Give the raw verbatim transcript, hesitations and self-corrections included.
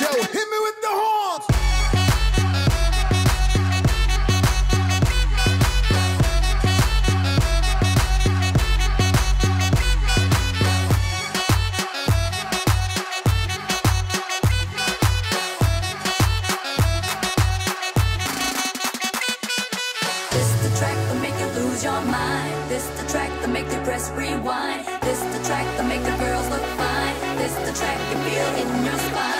Yo, hit me with the horns. This the track that make you lose your mind. This the track that make you press rewind. This the track that make the girls look fine. This the track you feel in your spine.